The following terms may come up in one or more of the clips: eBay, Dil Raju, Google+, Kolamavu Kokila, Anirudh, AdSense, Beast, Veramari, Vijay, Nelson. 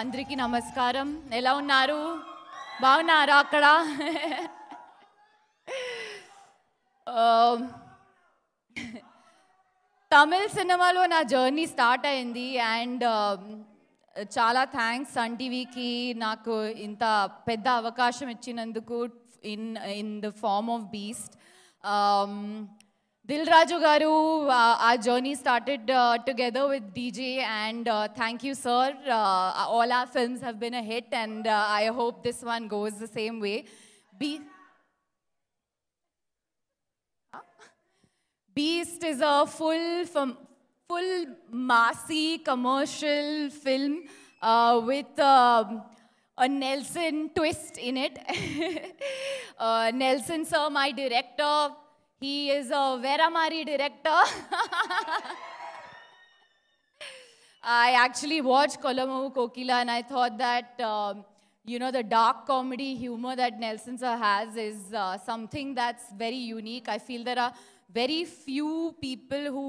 అందరికీ నమస్కారం. ఎలా ఉన్నారు? బాగున్నారా? అక్కడ తమిళ సినిమాలో నా జర్నీ స్టార్ట్ అయింది. అండ్ చాలా థ్యాంక్స్ సన్ టీవీకి నాకు ఇంత పెద్ద అవకాశం ఇచ్చినందుకు in the form of beast. Dil Raju garu, our journey started together with Vijay, and thank you, sir. All our films have been a hit, and I hope this one goes the same way. Beast is a full massy commercial film with a Nelson twist in it. Nelson, sir, my director. He is a Veramari director. I actually watched Kolamavu Kokila, and I thought that, the dark comedy humor that Nelson sir has is something that's very unique. I feel there are very few people who,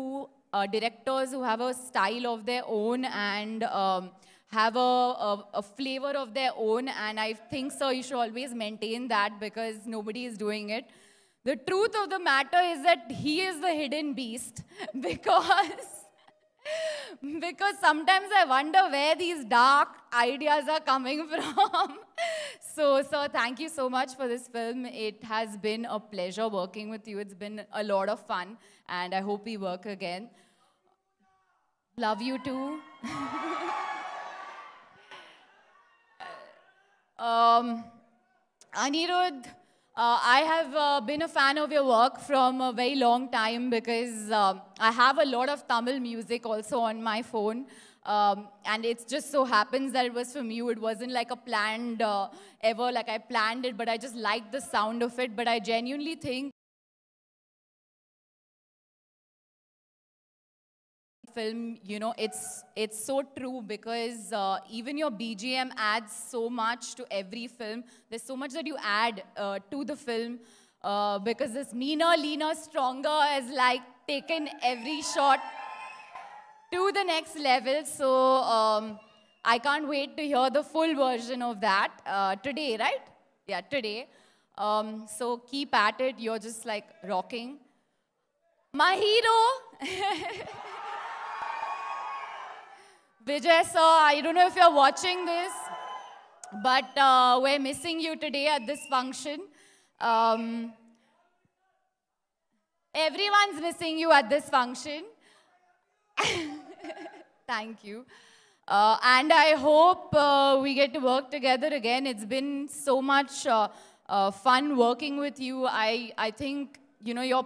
directors who have a style of their own and have a flavor of their own. And I think, sir, you should always maintain that because nobody is doing it. The truth of the matter is that he is the hidden beast because sometimes I wonder where these dark ideas are coming from. So, sir, thank you so much for this film. It has been a pleasure working with you. It's been a lot of fun, and I hope we work again. Love you too. Anirudh, I have been a fan of your work from a very long time because I have a lot of Tamil music also on my phone. And it just so happens that it was from you. It wasn't like a planned, like I planned it, but I just liked the sound of it. But I genuinely think film, it's so true because even your BGM adds so much to every film. There's so much that you add to the film because this meaner, leaner, stronger is like taken every shot to the next level. So I can't wait to hear the full version of that today, right? Yeah, today. So keep at it. You're just like rocking. My hero. Vijay sir, I don't know if you're watching this, but we're missing you today at this function. Everyone's missing you at this function. Thank you. And I hope we get to work together again. It's been so much fun working with you. I think your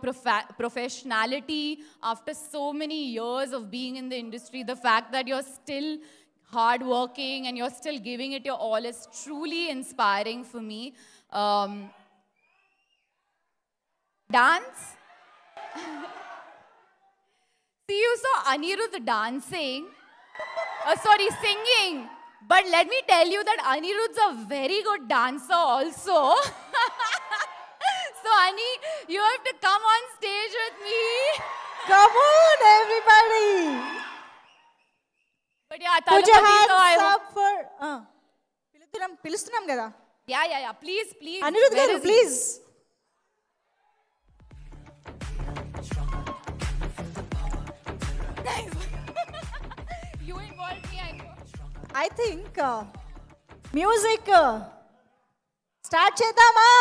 professionality after so many years of being in the industry, the fact that you're still hardworking and you're still giving it your all is truly inspiring for me. Dance? See, you saw Anirudh dancing. Singing. But let me tell you that Anirudh's a very good dancer also. So, Ani, you have to come on stage with me. Come on, everybody. But yeah, yeah, please. Anirudh garu, please. You involved me, I know. I think music start chedama.